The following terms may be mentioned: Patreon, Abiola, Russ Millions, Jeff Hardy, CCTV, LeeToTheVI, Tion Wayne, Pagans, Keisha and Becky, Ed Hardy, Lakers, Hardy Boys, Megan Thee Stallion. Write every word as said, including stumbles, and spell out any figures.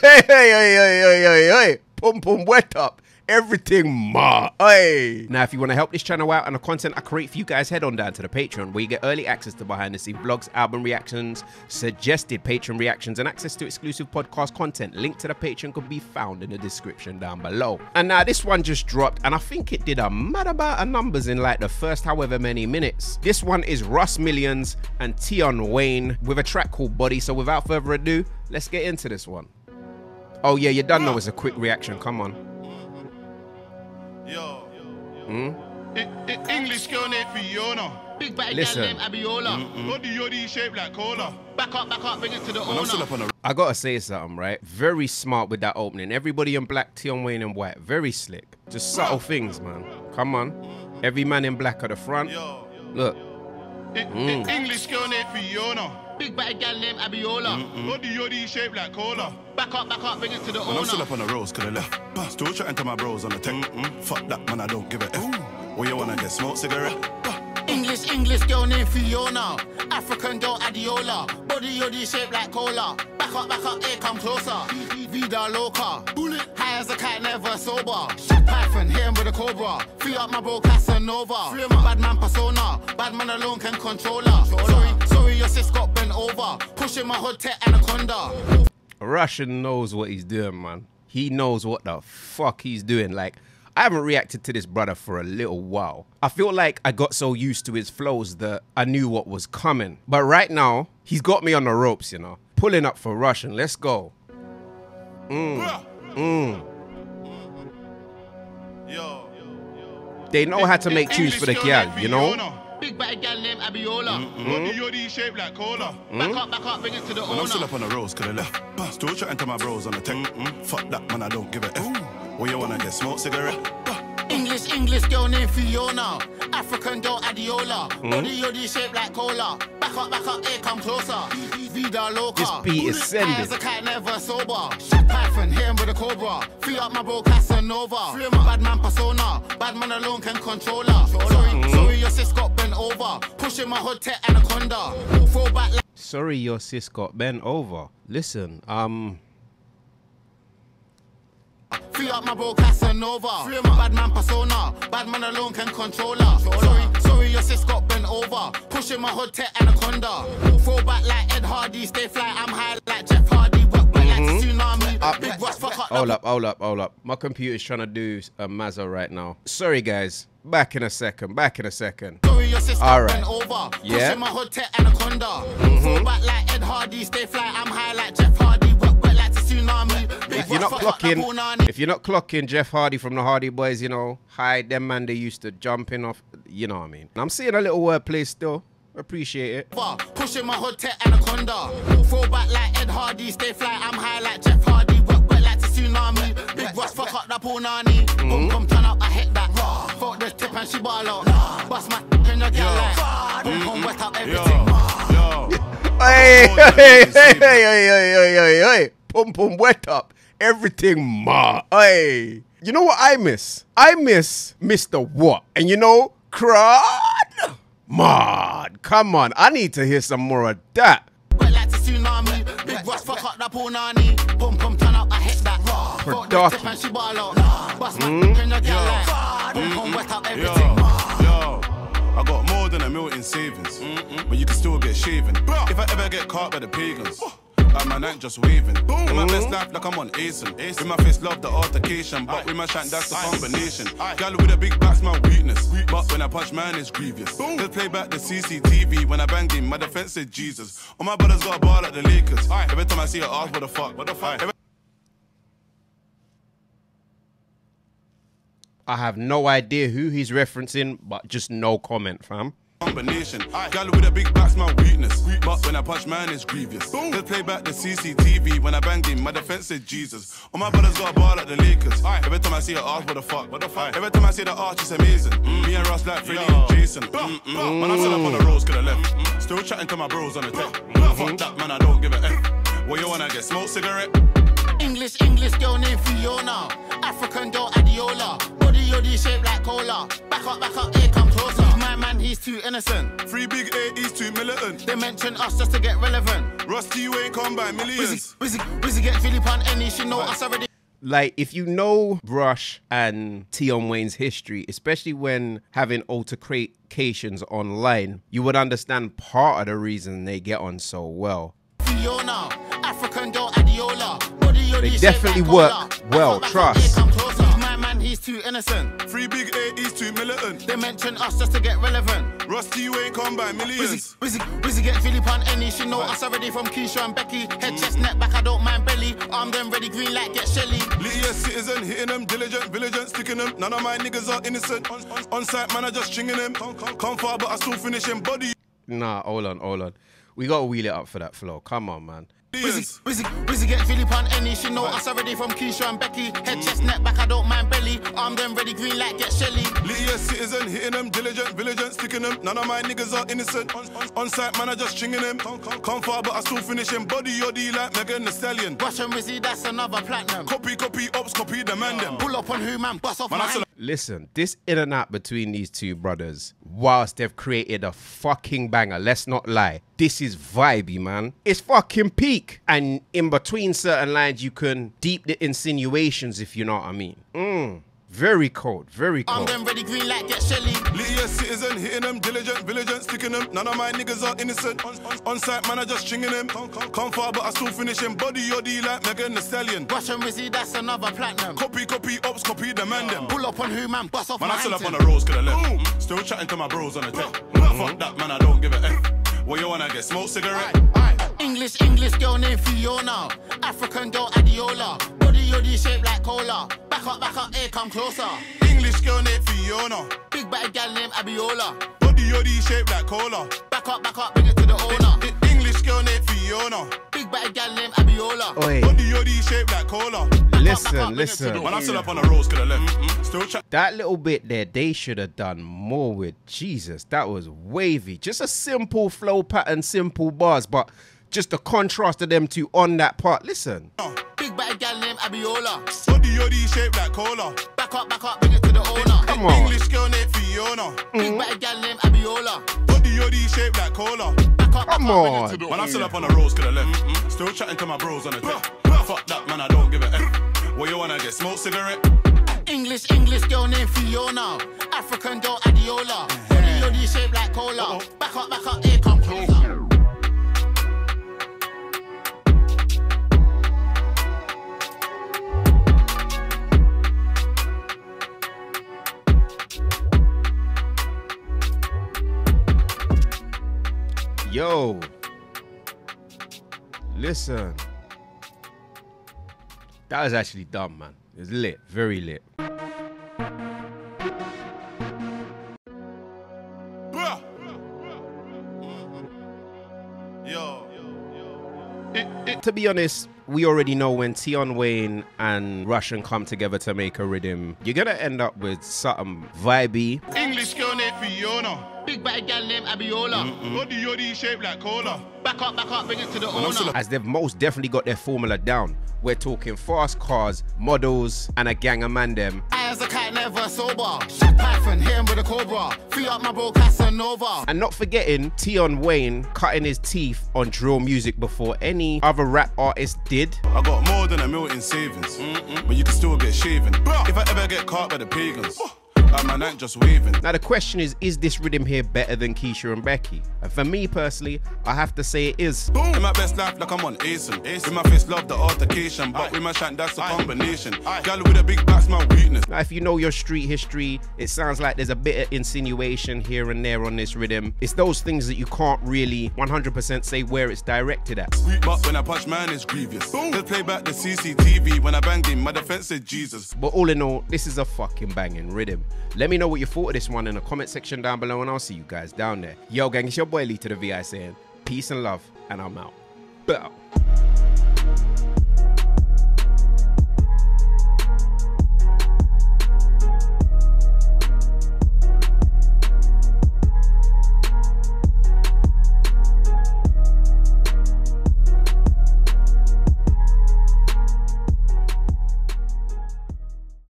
Hey, hey, hey, hey, hey, hey, boom, boom, wet up. Everything ma, hey. Now, if you want to help this channel out and the content I create for you guys, head on down to the Patreon, where you get early access to behind-the-scenes blogs, album reactions, suggested Patreon reactions, and access to exclusive podcast content. Link to the Patreon can be found in the description down below. And now, this one just dropped, and I think it did a mad amount of numbers in like the first however many minutes. This one is Russ Millions and Tion Wayne with a track called Body. So without further ado, let's get into this one. Oh yeah, you done know it's a quick reaction, come on. Yo. Mm? English girl named Fiona. Big bad girl named Abiola. Body yoddy shaped like cola. Back up, back up, bring it to the owner. I gotta say something, right? Very smart with that opening. Everybody in black, Tion Wayne in white. Very slick. Just subtle things, man. Come on. Every man in black at the front. Look. Mm. English girl named Fiona. Big bad gal named Abiola. Mm-mm. Body yoddy shaped like cola. Back up, back up, bring it to the owner. I'm still up on the roads, could have left. Still chatting to my bros on the tech. Mm-mm. Fuck that, man, I don't give a F. What you wanna get, smoke cigarette? English, English girl named Fiona. African girl Adiola. Body yoddy shaped like cola. Back up, back up, hey, come closer. Vida loca. Bullet. High as a cat, never sober. Shit python, hit him with a cobra. Free up my bro Casanova. Bad man persona. Bad man alone can control her. Sorry, sorry, your sis got bent over. Pushing my hood tech anaconda. Russian knows what he's doing, man. He knows what the fuck he's doing. Like, I haven't reacted to this brother for a little while. I feel like I got so used to his flows that I knew what was coming. But right now, he's got me on the ropes, you know. Pulling up for Russian. Let's go. Mm. Mm. They know how to make tunes for the gyal, you know? Big bad gal named Abiola. Body yoddy shaped like cola. Back up, back up, bring it to the owner. I'm still up on the roads, could have left. Still chatting to my bros on the tech. Fuck that, man, I don't give a F. What you wanna get, smoke cigarette? English, English girl named Fiona. African girl Adiola. Body yoddy shaped like cola. Back up, back up, hey, come closer. Vida loca. This beat is sending. As a cat, never sober. Shit python, hit him with a cobra. Free up my bro Casanova. Bad man persona. Bad man alone can control her. Sorry, sorry, your sis got bent over. Pushing my hood to anaconda. Throw back like. Sorry, your sis got bent over. Listen, um. Free up my bro Casanova. Bad man persona. Bad man alone can control her. Sorry, sorry, your sis got bent over. Pushing my hood to anaconda. Throw back like Ed Hardy. Stay fly, I'm high like Jeff Hardy. Work back like tsunami. Up, big Russ, fuck up. Hold up, hold up, hold up. My computer's trying to do a mazza right now. Sorry, guys. Back in a second. Back in a second. Sorry, your sister all right. Went over. Yeah. Pushing my hood to anaconda. Mm-hmm. Throw back like Ed Hardy. Stay fly, I'm high like Jeff Hardy. Work back like tsunami. If you're not clocking, if you're not clocking Jeff Hardy from the Hardy Boys, you know, hi, them man, they used to jumping off, you know what I mean. I'm seeing a little wordplay still. Appreciate it. Pushing my hood to anaconda. Throw back like Ed Hardy. Stay fly, I'm high like Jeff Hardy. Work back like tsunami. Big Russ, fuck up the punani. Boom, boom, turn up, I hit that. Fuck the tip and she ball out. Bust my in your girl like. Boom, boom, wet up everything. Hey, hey, hey, hey, hey, hey, hey. Boom, boom, wet up. Everything ma, hey. You know what I miss? I miss Mister What? And you know, crud mod. Come on, I need to hear some more of that. I got more than a million savings, but you can still get shaven. If I ever get caught by the Pagans. Like my night just waving. Boom. In my best life, like I'm on Asen. With my face, love the altercation. But with my shank, that's the combination. Gal with a big back's my weakness. But when I punch, man, it's grievous. Let's play back the C C T V. When I banged him, my defense said Jesus. All my brothers got a bar like the Lakers. Every time I see her ass, what the fuck? What the fuck? I have no idea who he's referencing, but just no comment, fam. Combination. Gal with a big back's my weakness. But when I punch, man, it's grievous. Let's play back the C C T V. When I banged him, my defense said Jesus. All my brothers got a bar like the Lakers. Every time I see her arch, what the fuck? What the fuck? Every time I see the arch, it's amazing. Me and Russ like Freddy and Jason. When I'm set up on the roads, could have left. Still chatting to my bros on the tech. Fuck that, man, I don't give a F. What you wanna get? Smoke cigarette? English, English girl named Fiona. African girl Adiola. Body yoddy shaped like cola. Back up, back up, here come closer. My man, he he's too innocent. Free Big A, he's too militant. They mention us just to get relevant. Russ Millions come by millions. Wizzy, Wizzy, Wizzy get Philly Pan any, she know us already. Like, if you know Rush and Tion Wayne's history, especially when having altercations online, you would understand part of the reason they get on so well. Fiona, African girl, Adiola. They definitely work well, trust. My man, he's too innocent. Free Big A, he's too militant. They mention us just to get relevant. Rusty, you ain't come by millions. Wizzy, Wizzy, Wizzy get Philly Pan any. She know us already from Keisha and Becky. Head, chest, neck, back, I don't mind belly. Armed and ready, green light, get Shelly. Litty as citizen, hitting them, diligent, vigilant, sticking them. None of my niggas are innocent. On, on, on site, man, I just stringing them. Come, come, come far, but I still finish him, buddy. Nah, hold on, hold on. We gotta wheel it up for that flow. Come on, man. Wizzy, Wizzy, Wizzy get Philip on any. She know us already from Keisha and Becky. Head, chest, neck, back, I don't mind belly. Armed and ready, green light, get Shelly. Litty as citizen, hitting them, diligent, vigilant, sticking them. None of my niggas are innocent. On, on, on site, man, I just stringing them. Come, come, come far, but I still finish him. Body, yoddy, like Megan Thee Stallion. Russian Wizzy, that's another platinum. Copy, copy, ops, copy, demand them. Pull up on who, man, bust off my hand. Listen, this in and out between these two brothers, whilst they've created a fucking banger, let's not lie. This is vibey, man. It's fucking peak. And in between certain lines, you can deep the insinuations, if you know what I mean. Mm. Very cold, very cold. I'm them ready, green light, get Shelly. Litty as citizen, hitting them, diligent, vigilant, sticking them. None of my niggas are innocent. On, on, on site, man, I just stringing them. Come, come, come far, but I still finish him. Body, yoddy, like Megan Thee Stallion. Russian Rizzy, that's another platinum. Copy, copy, ops, copy, demand them. Pull up on who, man, bust off man, my Man, I still up on the rolls, could I left. Still chatting to my bros on the tech. Mm-hmm. Fuck that, man, I don't give a F. Well, you wanna get smoked cigarette? Aye, aye. English, English girl named Fiona. African girl, Adiola. Body, yoddy, shaped like cola. Back up, back up, here, come closer. English girl named Fiona. Big bad gal named Abiola. Body, yoddy, shaped like cola. Back up, back up, bring it to the owner. It, it, English girl named Fiona. Big bad gal named Abiola. Oi. Body, yoddy, shaped like cola. Back listen, up, back up, listen. When I sit up on the rolls, could I left. Mm-hmm. Still chat. That little bit there, they should have done more with. Jesus, that was wavy. Just a simple flow pattern, simple bars, but just the contrast of them two on that part. Listen. Uh. Big bad gal named Abiola. Body, yoddy, shaped like cola. Back up, back up, bring it to the owner. Come on. English girl named Fiona. Mm-hmm. Big bad gal named Abiola. Body, yoddy, shaped like cola. Back up, come back on. Up, bring it to the man, I'm still up on the rolls, could I left. Mm-hmm. Still chatting to my bros on the tech. Fuck that, man, I don't give a F. Well, you wanna get smoked cigarette? English, English girl named Fiona. African girl, Adiola. Body, yoddy, shaped like cola. Uh-oh. Back up, back up, here come closer. Yo, listen, that was actually dumb, man. It was lit, very lit. To be honest, we already know when Tion Wayne and Russian come together to make a rhythm, you're gonna end up with something vibey. English girl named Fiona. Big bad gal named Abiola. Mm-mm. Body, yoddy, shaped like cola. Back up, back up, bring it to the owner. As they've most definitely got their formula down. We're talking fast cars, models, and a gang of man them. I as a cat never sober. Shit Python, hit him with a cobra. Free up my bro Casanova. And not forgetting Tion Wayne cutting his teeth on drill music before any other rap artist did. I got more than a mil in savings, mm-mm. But you can still get shaven. If I ever get caught by the Pagans, like my night just waving. Now the question is, is this rhythm here better than Keisha and Becky? And for me personally, I have to say it is. Boom. In my best life, like I'm on Asim. With my face, love the altercation, but aye. With my shank, that's a aye. Combination. Aye. Girl with a big back's my weakness. Now if you know your street history, it sounds like there's a bit of insinuation here and there on this rhythm. It's those things that you can't really one hundred percent say where it's directed at. But when I punch, man, it's grievous. They play back the C C T V when I banged him. My defense said Jesus. But all in all, this is a fucking banging rhythm. Let me know what you thought of this one in the comment section down below, and I'll see you guys down there. Yo gang, it's your boy LeeToTheVI saying peace and love, and I'm out. Bow.